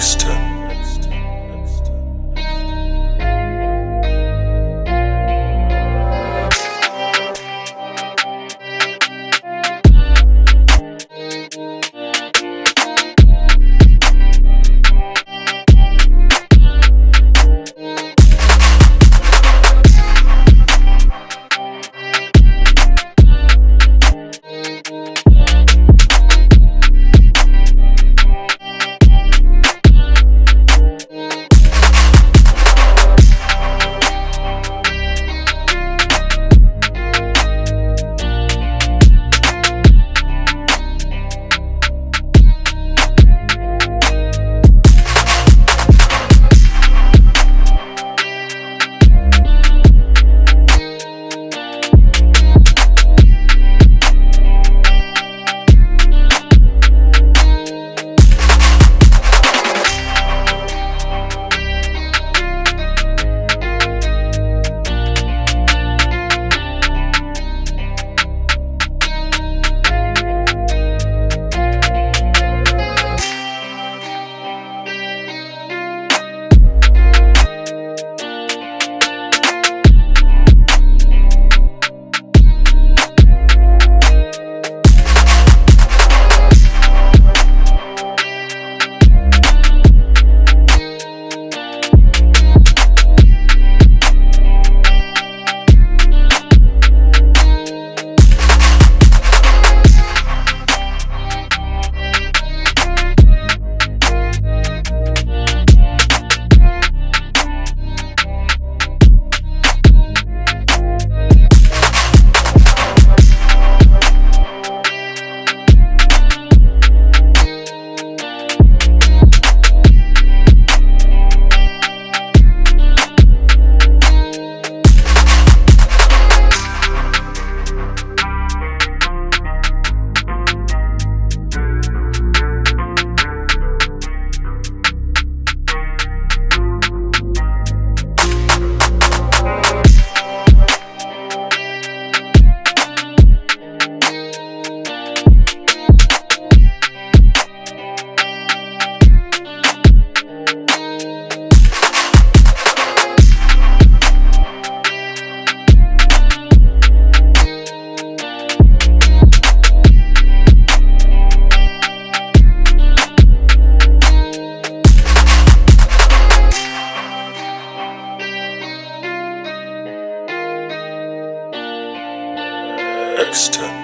next time. Next time.